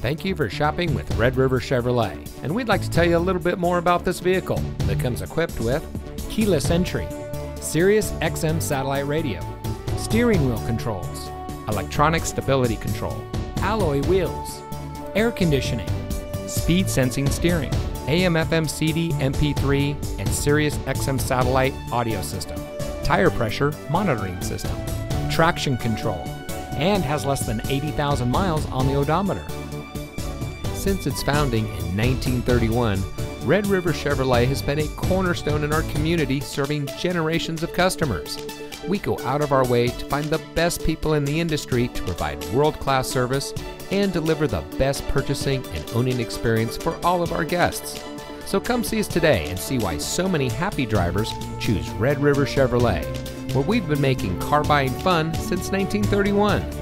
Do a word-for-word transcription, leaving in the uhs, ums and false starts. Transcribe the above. Thank you for shopping with Red River Chevrolet, and we'd like to tell you a little bit more about this vehicle that comes equipped with keyless entry, Sirius X M satellite radio, steering wheel controls, electronic stability control, alloy wheels, air conditioning, speed sensing steering, A M F M C D M P three and Sirius X M satellite audio system, tire pressure monitoring system, traction control, and has less than eighty thousand miles on the odometer. Since its founding in nineteen thirty-one, Red River Chevrolet has been a cornerstone in our community, serving generations of customers. We go out of our way to find the best people in the industry to provide world-class service and deliver the best purchasing and owning experience for all of our guests. So come see us today and see why so many happy drivers choose Red River Chevrolet, where we've been making car buying fun since nineteen thirty-one.